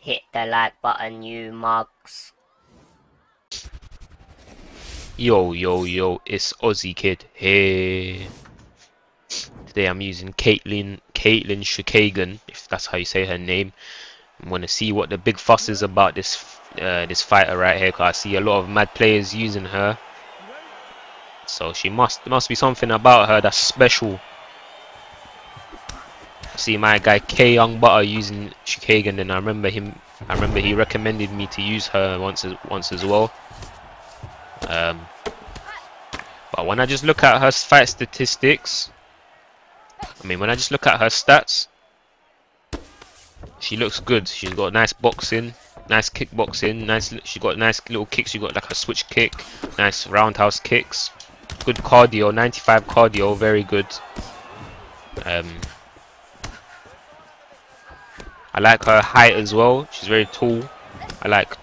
Hit the like button, you mugs. Yo, yo, yo, it's Ozzy Kidd here. Today I'm using Katlyn Chookagian, if that's how you say her name. I'm going to see what the big fuss is about this fighter right here, because I see a lot of mad players using her. So she must be something about her that's special. See my guy Kay Youngbutter using Chookagian, and I remember he recommended me to use her once as well. But when I just look at her fight statistics, when I just look at her stats, she looks good. She's got nice boxing, nice kickboxing, she got nice little kicks. She got like a switch kick, nice roundhouse kicks, good cardio, 95 cardio, very good. I like her height as well. She's very tall. I like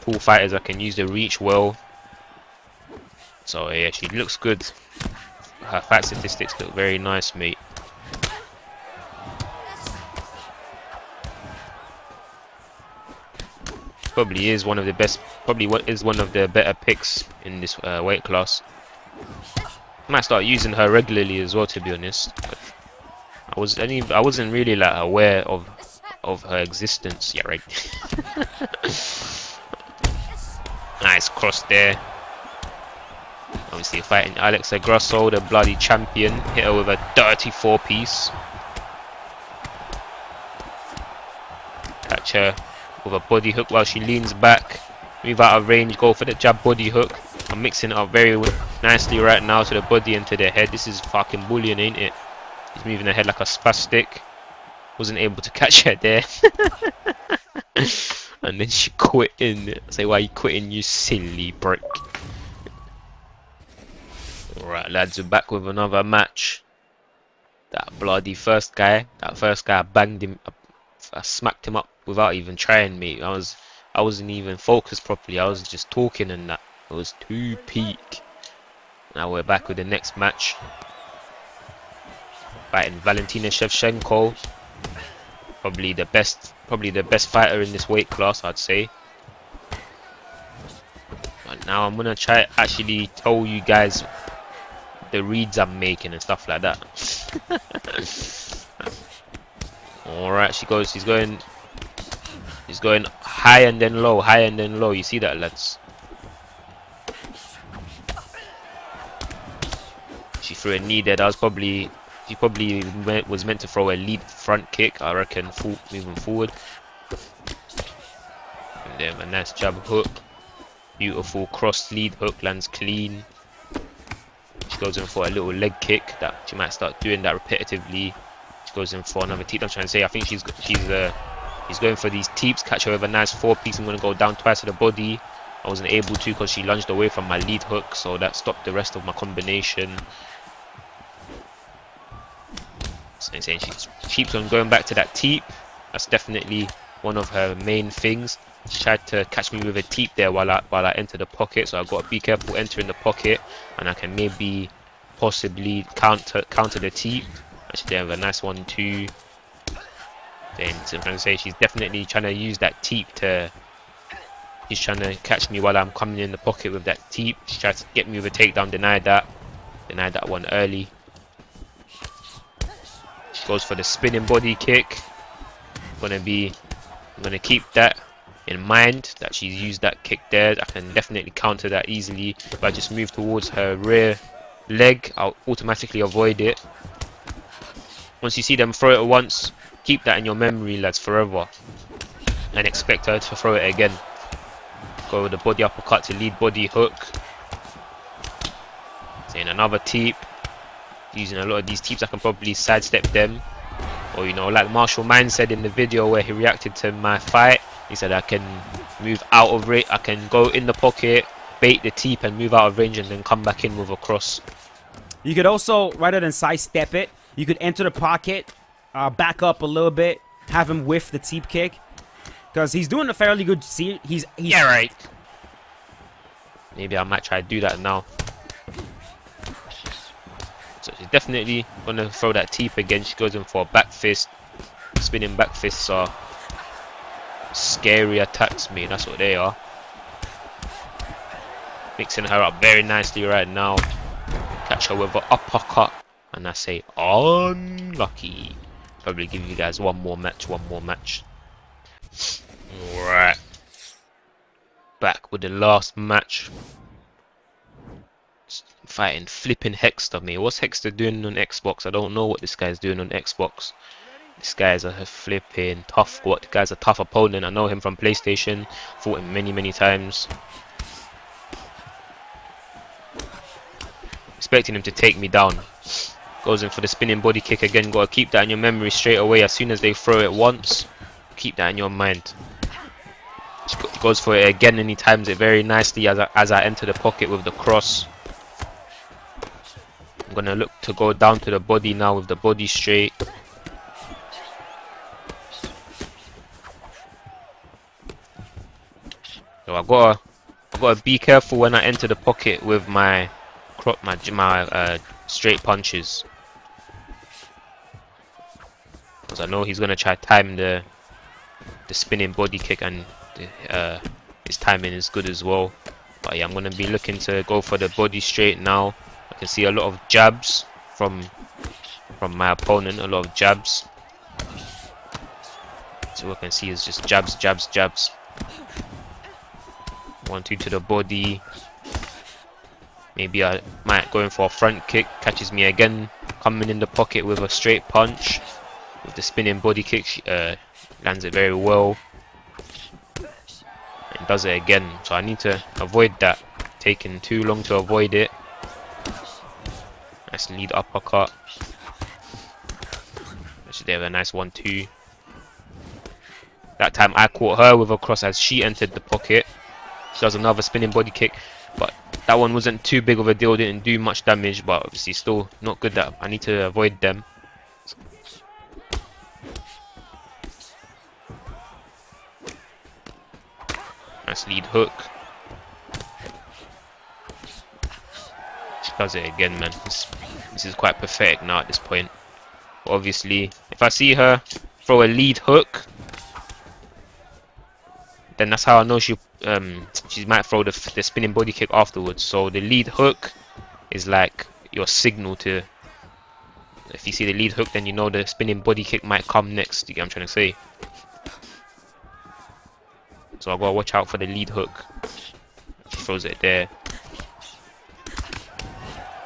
tall fighters that can use the reach well. So yeah, she looks good. Her fight statistics look very nice, mate. Probably is one of the better picks in this weight class. Might start using her regularly as well, to be honest. I wasn't really like aware of her existence. Yeah, right. Nice cross there. Obviously fighting Alexa Grosso, the bloody champion. Hit her with a dirty four-piece. Catch her with a body hook while she leans back. Move out of range, go for the jab body hook. I'm mixing it up very nicely right now, to the body and to the head. This is fucking bullying, ain't it? He's moving her head like a spastic. Wasn't able to catch her there. And then she quit in. I say, why are you quitting, you silly brick? Alright lads, we're back with another match. That bloody first guy. That first guy, I banged him up. I smacked him up without even trying, mate. I wasn't even focused properly. I was just talking and that. It was too peak. Now we're back with the next match. Fighting Valentina Shevchenko. Probably the best fighter in this weight class, I'd say. But now I'm gonna try actually tell you guys the reads I'm making and stuff like that. Alright, she's going high and then low, high and then low. You see that, lads? She threw a knee there. That was probably, she probably was meant to throw a lead front kick, I reckon, moving forward. And then a nice jab hook. Beautiful cross lead hook, lands clean. She goes in for a little leg kick. That she might start doing that repetitively. She goes in for another teep. I'm trying to say, I think she's going for these teeps. Catch her with a nice four piece. I'm going to go down twice to the body. I wasn't able to because she lunged away from my lead hook, so that stopped the rest of my combination. So saying she keeps on going back to that teep. That's definitely one of her main things. She tried to catch me with a teep there while I enter the pocket, so I've got to be careful entering the pocket, and I can maybe possibly counter the teep. Actually, they have a nice 1-2. Then so I'm trying to say she's definitely trying to use that teep to. She's trying to catch me while I'm coming in the pocket with that teep. She tried to get me with a takedown, denied that one early. Goes for the spinning body kick. I'm gonna keep that in mind, that she's used that kick there. I can definitely counter that easily. If I just move towards her rear leg, I'll automatically avoid it. Once you see them throw it once, keep that in your memory, lads, forever, and expect her to throw it again. Go with the body uppercut to lead body hook. Saying another teep. Using a lot of these teeps, I can probably sidestep them, or you know, like Marshall Mann said in the video where he reacted to my fight, he said I can move out of range, I can go in the pocket, bait the teep and move out of range and then come back in with a cross. You could also, rather than sidestep it, you could enter the pocket, back up a little bit, have him whiff the teep kick, because he's doing a fairly good, see, he's yeah, right. Maybe I might try to do that now. So she's definitely going to throw that teep again. She goes in for a back fist. Spinning back fists are scary attacks me. That's what they are. Mixing her up very nicely right now. Catch her with an uppercut. And I say unlucky. Probably give you guys one more match. Alright. Back with the last match. Fighting flipping Hexter, mate. What's Hexter doing on Xbox? I don't know what this guy's doing on Xbox. This guy's a flipping tough. What? The guy's a tough opponent. I know him from PlayStation. Fought him many times. Expecting him to take me down. Goes in for the spinning body kick again. Gotta keep that in your memory straight away. As soon as they throw it once, keep that in your mind. Goes for it again and he times it very nicely as I enter the pocket with the cross. I'm gonna look to go down to the body now with the body straight. So I gotta be careful when I enter the pocket with my straight punches, because I know he's gonna try time the spinning body kick, and his timing is good as well. But yeah, I'm gonna be looking to go for the body straight now. I can see a lot of jabs from my opponent, a lot of jabs. So what I can see is just jabs. 1-2 to the body. Maybe I might go in for a front kick. Catches me again, coming in the pocket with a straight punch. With the spinning body kick, she lands it very well. And does it again. So I need to avoid that. Taking too long to avoid it. Nice lead uppercut. Actually, they have a nice 1-2. That time I caught her with a cross as she entered the pocket. She does another spinning body kick. But that one wasn't too big of a deal, didn't do much damage, but obviously still not good. That I need to avoid them. Nice lead hook. She does it again, man. This is quite pathetic now at this point. But obviously, if I see her throw a lead hook, then that's how I know she might throw the spinning body kick afterwards. So the lead hook is like your signal to, if you see the lead hook, then you know the spinning body kick might come next. You get what I'm trying to say? So I've got to watch out for the lead hook. She throws it there.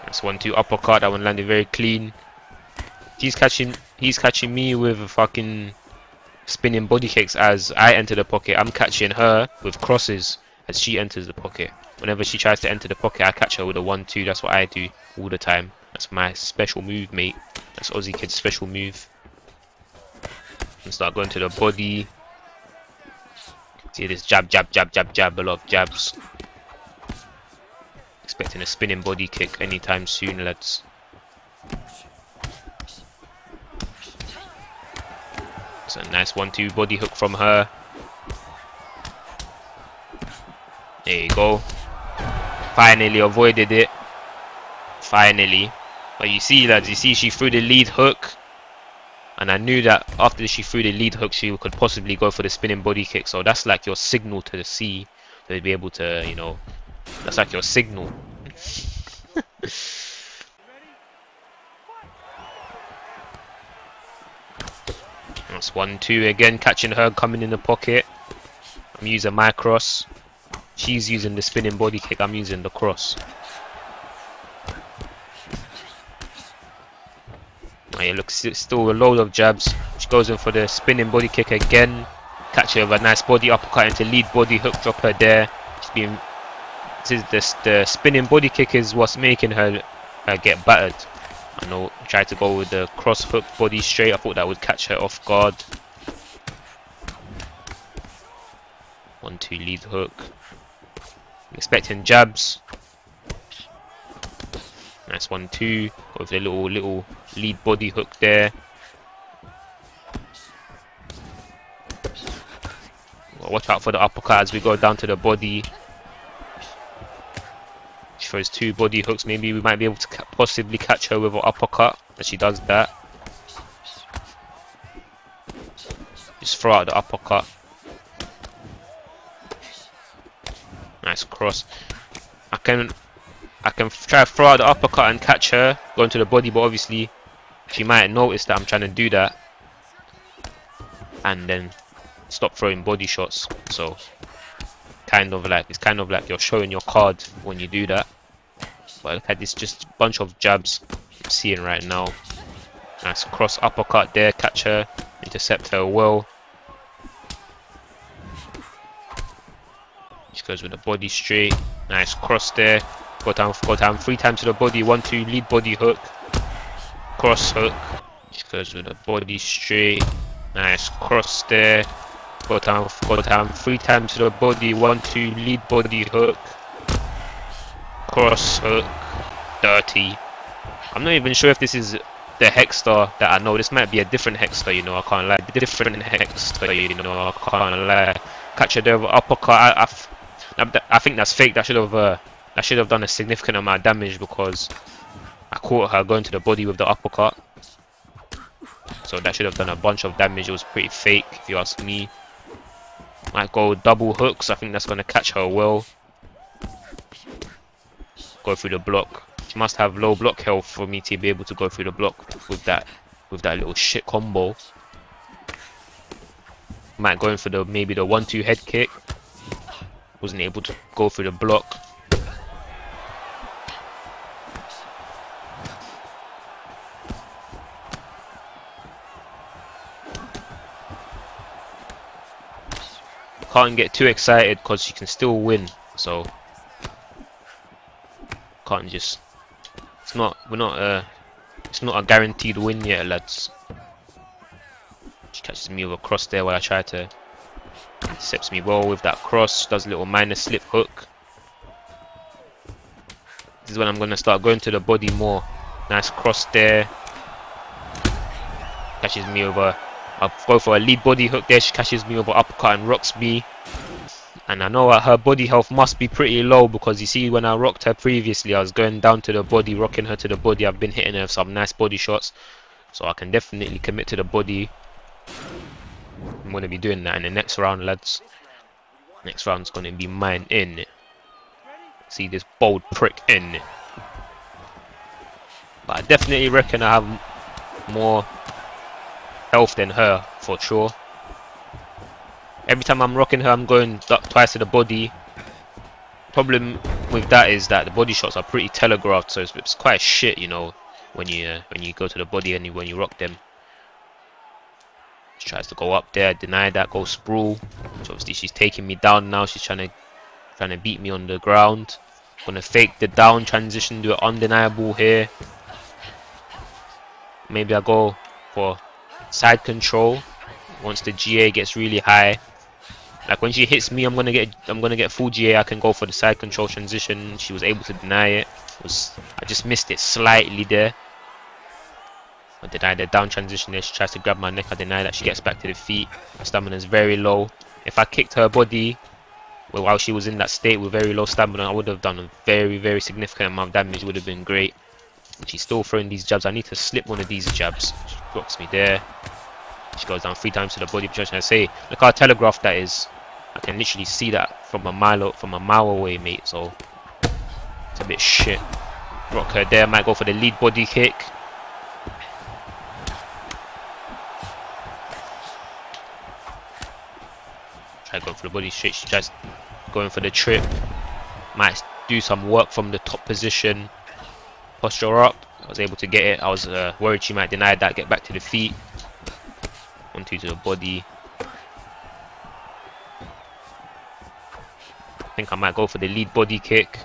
That's 1-2 uppercut. That one landed very clean. He's catching me with a fucking spinning body kicks as I enter the pocket. I'm catching her with crosses as she enters the pocket. Whenever she tries to enter the pocket, I catch her with a 1-2. That's what I do all the time. That's my special move, mate. That's Ozzy Kidd's special move. And start going to the body. See this jab. A lot of jabs. Expecting a spinning body kick anytime soon, lads. A nice 1-2 body hook from her. There you go. Finally avoided it. Finally. But you see, lads, you see she threw the lead hook. And I knew that after she threw the lead hook, she could possibly go for the spinning body kick. So that's like your signal to the sea. To be able to, you know, that's like your signal. That's 1-2 again, catching her coming in the pocket. I'm using my cross. She's using the spinning body kick. I'm using the cross. Oh, yeah, look, still a load of jabs. She goes in for the spinning body kick again. Catch her with a nice body uppercut into lead body hook. Drop her there. She's being. The spinning body kick is what's making her get battered. I know, tried to go with the cross hook body straight. I thought that would catch her off guard. 1-2 lead hook. I'm expecting jabs. Nice 1-2. Go with the little lead body hook there. Well, watch out for the uppercut as we go down to the body. She throws 2 body hooks. Maybe we might be able to possibly catch her with an uppercut as she does that. Just throw out the uppercut. nice cross. I can try to throw out the uppercut and catch her going to the body, but obviously she might notice that I'm trying to do that and then stop throwing body shots. So it's kind of like you're showing your card when you do that. But look at this, just bunch of jabs I'm seeing right now. Nice cross uppercut there, catch her, intercept her well. She goes with the body straight, nice cross there. Got down 3 times to the body, 1-2, lead body hook, cross hook. She goes with the body straight, nice cross there. Got down 3 times to the body, 1-2, lead body hook, cross hook, dirty. I'm not even sure if this is the Hexter that I know. This might be a different Hexter, you know, I can't lie. Different Hexter, you know, I can't lie. Catch her there with uppercut. I think that's fake. That should have done a significant amount of damage because I caught her going to the body with the uppercut. So that should have done a bunch of damage. It was pretty fake, if you ask me. Might go double hooks. I think that's going to catch her well. Go through the block. She must have low block health for me to be able to go through the block with that little shit combo. Might go in for maybe the 1-2 head kick. Wasn't able to go through the block. Can't get too excited because she can still win, so can't just. It's not a guaranteed win yet, lads. She catches me with a cross there while I try to. Intercepts me well with that cross, does a little minor slip hook. This is when I'm going to start going to the body more. Nice cross there. Catches me over. I'll go for a lead body hook there. She catches me over uppercut and rocks me. And I know her body health must be pretty low because you see when I rocked her previously, I was going down to the body, rocking her to the body. I've been hitting her with some nice body shots. So I can definitely commit to the body. I'm going to be doing that in the next round, lads. Next round's going to be mine, in it. See this bold prick, in it. But I definitely reckon I have more health than her, for sure. Every time I'm rocking her, I'm going twice to the body. Problem with that is that the body shots are pretty telegraphed, so it's quite shit, you know, when you go to the body and when you rock them. She tries to go up there, deny that, go sprawl. So obviously she's taking me down now. She's trying to beat me on the ground. I'm gonna fake the down transition, do an undeniable here. Maybe I go for side control. Once the GA gets really high, like when she hits me, I'm gonna get full GA. I can go for the side control transition. She was able to deny it. I just missed it slightly there. I deny the down transition there, she tries to grab my neck, I deny that, she gets back to the feet. My stamina is very low. If I kicked her body, well, while she was in that state with very low stamina, I would have done a very, very significant amount of damage, would have been great. And she's still throwing these jabs, I need to slip one of these jabs. She blocks me there. She goes down 3 times to the body, which I say, look how telegraphed that is. I can literally see that from a mile away, mate, so it's a bit shit. Rock her there, might go for the lead body kick. Going for the body straight, she just going for the trip. Might do some work from the top position. Posture up. I was able to get it. I was worried she might deny that. Get back to the feet. 1-2 to the body. I think I might go for the lead body kick.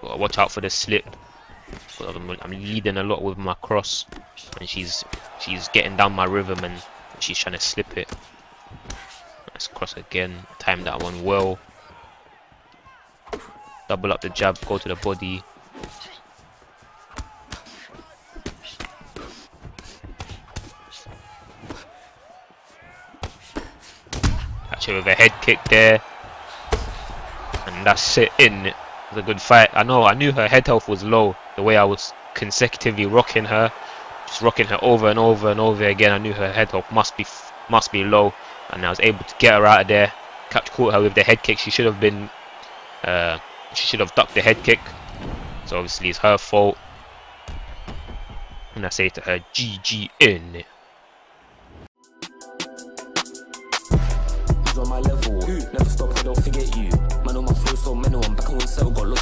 Gotta watch out for the slip. I'm leading a lot with my cross, and she's getting down my rhythm, and she's trying to slip it. Nice cross again. Time that one well. Double up the jab. Go to the body. Catch her with a head kick there, and that's it. It was a good fight. I know. I knew her head health was low. The way I was consecutively rocking her, just rocking her over and over and over again, I knew her head health must be must be low, and I was able to get her out of there. Caught her with the head kick. She should have been, she should have ducked the head kick. So obviously it's her fault. And I say to her, GGN. He's on my level. Never stop, I don't forget you. Man on my floor, so men on back on settle, got lost.